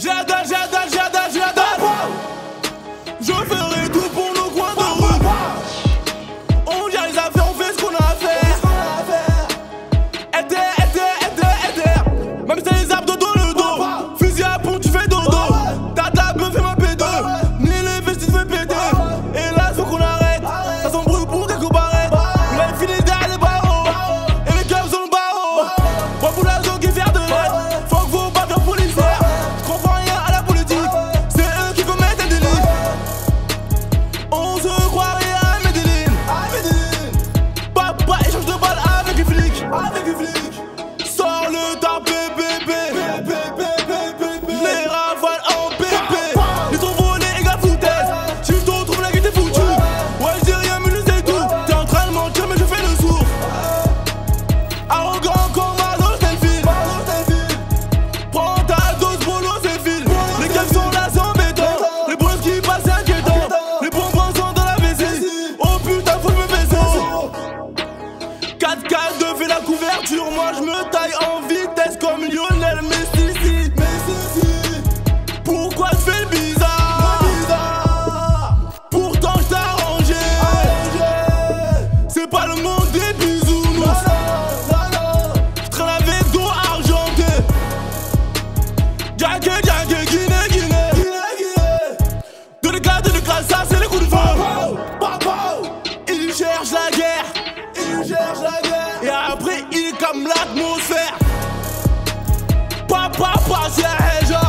J'adore. Wow. Je ferai tout pour nos coins de rue. Wow. On gère les affaires, on fait ce qu'on a à faire. Aider. Même si t'as les abdos dans le dos. Wow. Fusil à pompe, tu fais dodo. Wow. Ta table me fait ma P2. Wow. Ni les vestes, tu te fais péter. Wow. Et là, faut qu'on arrête. Ça s'embrouille pour quelques barrettes. Wow. Il a fini derrière les barreaux. Wow. Et les gars sont le barreau. Wow. Moi pour la zone qui vient de l'aide. Wow. Faut que vous battez pour les faire. Moi je me taille en vitesse comme Lionel Messi. Pourquoi je fais le bizarre? Pourtant je t'arrangeais. C'est pas le monde des bisounours. Je traîne avec dos argenté. Jagué, Guinée. De l'éclat, ça c'est les coups de femme. Il cherche la guerre. Et après il comme l'atmosphère. Papa, c'est un